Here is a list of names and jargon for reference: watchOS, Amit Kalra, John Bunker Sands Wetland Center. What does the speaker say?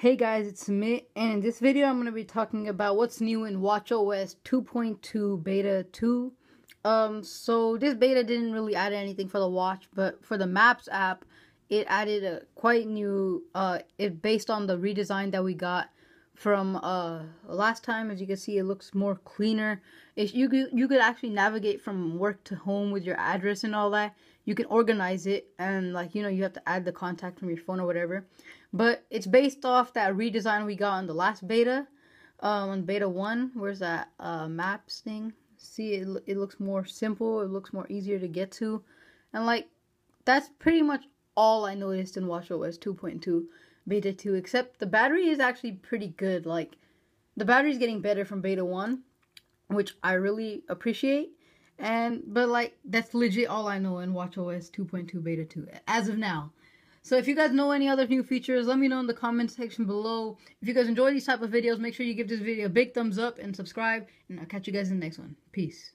Hey guys, it's Amit, and in this video I'm going to be talking about what's new in watchOS 2.2 beta 2. So this beta didn't really add anything for the watch, but for the Maps app, it added a quite new, it based on the redesign that we got from last time. As you can see, it looks more cleaner. You could actually navigate from work to home with your address and all that. You can organize it, and like, you know, you have to add the contact from your phone or whatever. But it's based off that redesign we got on the last beta, on beta 1. Where's that maps thing? See, it looks more simple. It looks more easier to get to, and like that's pretty much all I noticed in watchOS 2.2 beta 2. Except the battery is actually pretty good. Like the battery's getting better from beta 1, which I really appreciate. But like that's legit all I know in watchOS 2.2 beta 2 as of now. So if you guys know any other new features, let me know in the comment section below. If you guys enjoy these type of videos, make sure you give this video a big thumbs up and subscribe. And I'll catch you guys in the next one. Peace.